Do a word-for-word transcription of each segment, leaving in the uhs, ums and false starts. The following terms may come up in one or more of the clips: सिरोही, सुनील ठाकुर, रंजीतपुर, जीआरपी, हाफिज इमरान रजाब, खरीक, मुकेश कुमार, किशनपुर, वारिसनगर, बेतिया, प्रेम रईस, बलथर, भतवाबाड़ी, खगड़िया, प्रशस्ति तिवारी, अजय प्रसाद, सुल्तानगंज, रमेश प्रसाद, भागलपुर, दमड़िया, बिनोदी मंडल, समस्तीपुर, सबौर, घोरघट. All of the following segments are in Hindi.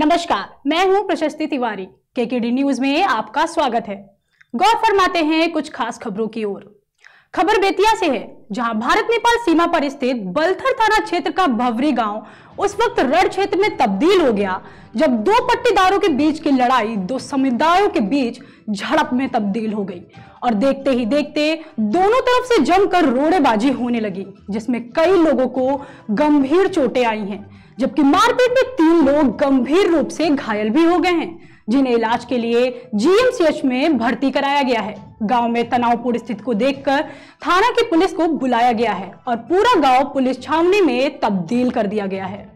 नमस्कार, मैं हूं प्रशस्ति तिवारी। केकेडी न्यूज में आपका स्वागत है। गौर फरमाते हैं कुछ खास खबरों की ओर। खबर बेतिया से है, जहां भारत नेपाल सीमा पर स्थित बलथर थाना क्षेत्र का भवरी गांव उस वक्त रण क्षेत्र में तब्दील हो गया जब दो पट्टीदारों के बीच की लड़ाई दो समुदायों के बीच झड़प में तब्दील हो गई और देखते ही देखते दोनों तरफ से जमकर रोड़ेबाजी होने लगी, जिसमें कई लोगों को गंभीर चोटें आई हैं, जबकि मारपीट में तीन लोग गंभीर रूप से घायल भी हो गए हैं, जिन्हें इलाज के लिए जीएमसीएच में भर्ती कराया गया है। गांव में तनावपूर्ण स्थिति को देखकर थाना की पुलिस को बुलाया गया है और पूरा गांव पुलिस छावनी में तब्दील कर दिया गया है।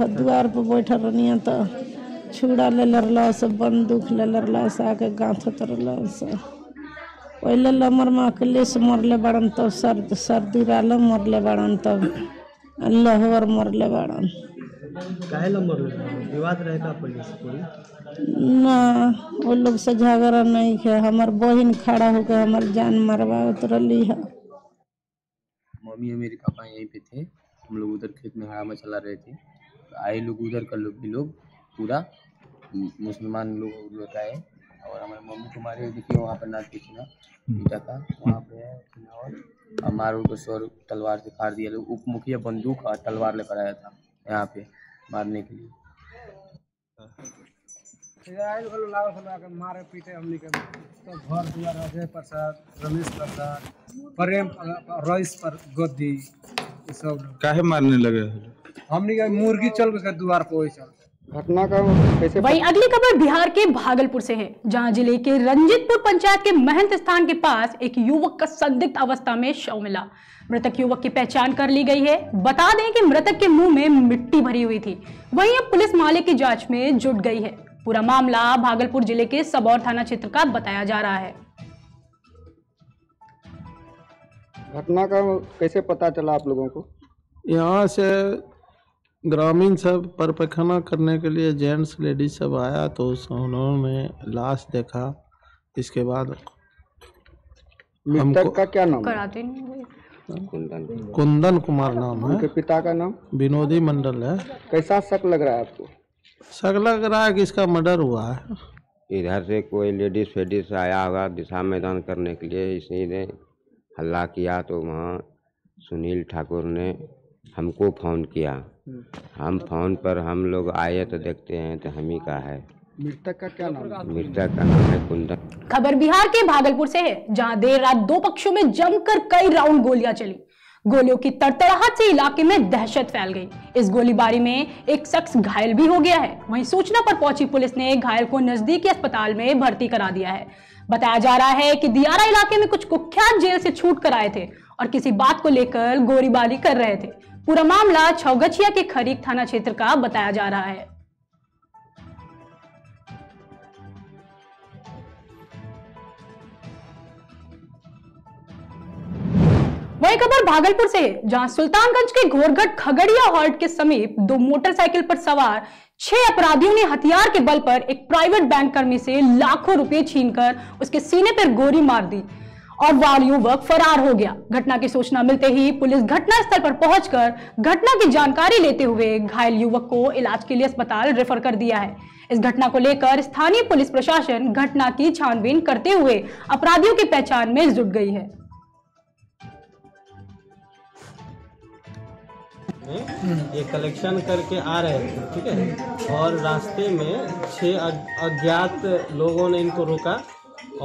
द्वार पर बैठल रहनिया तो छुड़ा ले लरलस, बंदूक ले लरलस, आके गांठ तरलस। पहले लमर में अकेले से मरले बड़न, तब सर्द सर्दी राल मरले बड़न, तब लहर मरले बड़न। काहे ल मरले? विवाद रहे का पुलिस कोई? ना, वो लोग से झगड़ा नहीं है। हमार बहन खड़ा होकर हमार जान मरवा उतरली है। मम्मी मेरे पापा यहीं पे थे, हम लोग उधर खेत में हरा मचला रहे थे। आए लोग उधर का लोग भी लोग पूरा मुसलमान लोग लोग आए और हमारे मम्मी कुमार देखिए वहाँ पर नाच पीछना बेटा का वहाँ पे और हमारे को सर तलवार से फाड़ दिया। लोग उप मुखिया बंदूक और तलवार लेकर आया था यहाँ पे मारने के लिए। मारे पीटे हमने के तो घर दुआर अजय प्रसाद, रमेश प्रसाद, प्रेम रईस पर गद्दी सब काहे मारने लगे हमने के मुर्गी चल के द्वार पर चल घटना का कैसे। वही अगली खबर बिहार के भागलपुर से है, जहां जिले के रंजीतपुर पंचायत के महंत स्थान के पास एक युवक का संदिग्ध अवस्था में शव मिला। मृतक युवक की पहचान कर ली गई है। बता दें कि मृतक के मुंह में मिट्टी भरी हुई थी। वहीं अब पुलिस मामले की जांच में जुट गई है। पूरा मामला भागलपुर जिले के सबौर थाना क्षेत्र का बताया जा रहा है। घटना का कैसे पता चला आप लोगों को? यहाँ से ग्रामीण सब पर पैखाना करने के लिए जेंट्स लेडीज सब आया तो उन्होंने लाश देखा। इसके बाद मृतक का क्या नाम है? कुंदन कुमार नाम है। उनके पिता का नाम बिनोदी मंडल है। कैसा शक लग रहा है आपको? शक लग रहा है कि इसका मर्डर हुआ है। इधर से कोई लेडीज फेडीज आया होगा दिशा मैदान करने के लिए, इसी ने हल्ला किया तो वहाँ सुनील ठाकुर ने हमको फोन किया। हम फोन पर हम लोग आए तो देखते हैं तो हम ही का है। मृतक का क्या नाम? मृतक का नाम है कुंदन। खबर बिहार के भागलपुर से है, जहां देर रात दो पक्षों में जमकर कई राउंड गोलियां चली। गोलियों की तड़तड़ाहट से इलाके में दहशत फैल गई। इस गोलीबारी में एक शख्स घायल भी हो गया है। वहीं सूचना पर पहुंची पुलिस ने घायल को नजदीकी अस्पताल में भर्ती करा दिया है। बताया जा रहा है कि दियारा इलाके में कुछ कुख्यात जेल से छूट कर आए थे और किसी बात को लेकर गोलीबारी कर रहे थे। पूरा मामला छौगछिया के खरीक थाना क्षेत्र का बताया जा रहा है। वही खबर भागलपुर से है, जहां सुल्तानगंज के घोरघट खगड़िया हॉल्ट के समीप दो मोटरसाइकिल पर सवार छह अपराधियों ने हथियार के बल पर एक प्राइवेट बैंक कर्मी से लाखों रुपए छीनकर उसके सीने पर गोली मार दी और वार युवक फरार हो गया। घटना की सूचना मिलते ही पुलिस घटना स्थल पर पहुंचकर घटना की जानकारी लेते हुए घायल युवक को इलाज के लिए अस्पताल रेफर कर दिया है। इस घटना को लेकर स्थानीय पुलिस प्रशासन घटना की छानबीन करते हुए अपराधियों की पहचान में जुट गई है। ये कलेक्शन करके आ रहे थे, ठीक है, और रास्ते में छह अज्ञात लोगों ने इनको रोका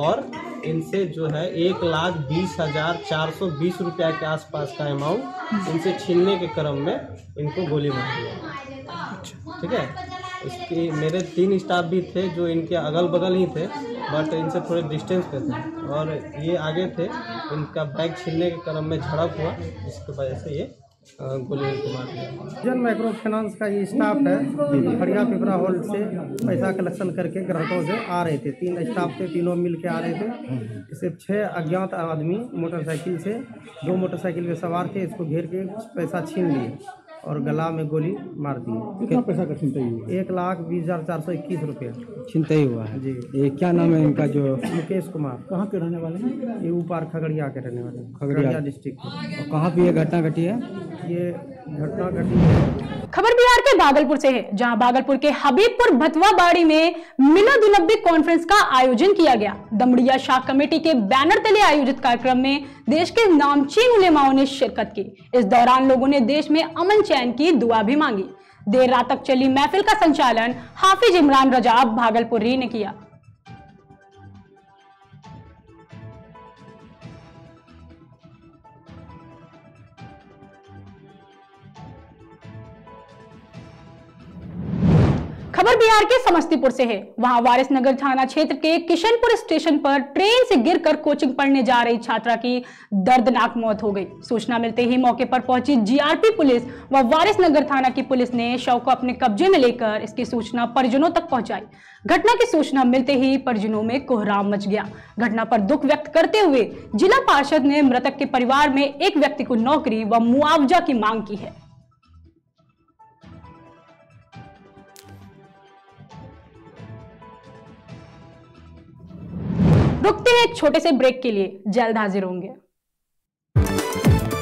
और इनसे जो है एक लाख बीस हजार चार सौ बीस रुपया के आसपास का अमाउंट इनसे छीनने के क्रम में इनको गोली मार दिया, ठीक है। इसके मेरे तीन स्टाफ भी थे जो इनके अगल बगल ही थे, बट इनसे थोड़े डिस्टेंस पे थे और ये आगे थे। इनका बैग छीनने के क्रम में झड़प हुआ, जिसकी वजह से ये जन माइक्रो फाइनेंस का ये स्टाफ है, खड़िया पिपरा हॉल से पैसा कलेक्शन करके ग्राहकों से आ रहे थे। तीन स्टाफ थे, तीनों मिल के आ रहे थे। सिर्फ छः अज्ञात आदमी मोटरसाइकिल से, दो मोटरसाइकिल में सवार थे, इसको घेर के पैसा छीन लिए। और गला में गोली मार दी। कितना पैसा का छिनताई हुआ? एक लाख बीस हजार चार सौ इक्कीस रुपया छिनताई हुआ है जी। ये क्या नाम है इनका? जो मुकेश कुमार। कहाँ के रहने वाले हैं? ये ऊपर खगड़िया के रहने वाले हैं, खगड़िया डिस्ट्रिक्ट। और कहाँ पे ये घटना घटी है? ये घटना घटी है। खबर बिहार के भागलपुर से है, जहां भागलपुर के हबीबपुर भतवाबाड़ी में मिना दुलाबी कॉन्फ्रेंस का आयोजन किया गया। दमड़िया शाख कमेटी के बैनर तले आयोजित कार्यक्रम में देश के नामचीन उलेमाओं ने शिरकत की। इस दौरान लोगों ने देश में अमन चैन की दुआ भी मांगी। देर रात तक चली महफिल का संचालन हाफिज इमरान रजाब भागलपुरी ने किया। खबर बिहार के समस्तीपुर से है, वहां वारिसनगर थाना क्षेत्र के किशनपुर स्टेशन पर ट्रेन से गिरकर कोचिंग पढ़ने जा रही छात्रा की दर्दनाक मौत हो गई। सूचना मिलते ही मौके पर पहुंची जीआरपी पुलिस व वारिसनगर थाना की पुलिस ने शव को अपने कब्जे में लेकर इसकी सूचना परिजनों तक पहुंचाई। घटना की सूचना मिलते ही परिजनों में कोहराम मच गया। घटना पर दुख व्यक्त करते हुए जिला पार्षद ने मृतक के परिवार में एक व्यक्ति को नौकरी व मुआवजा की मांग की है। रुकते हैं एक छोटे से ब्रेक के लिए, जल्द हाजिर होंगे।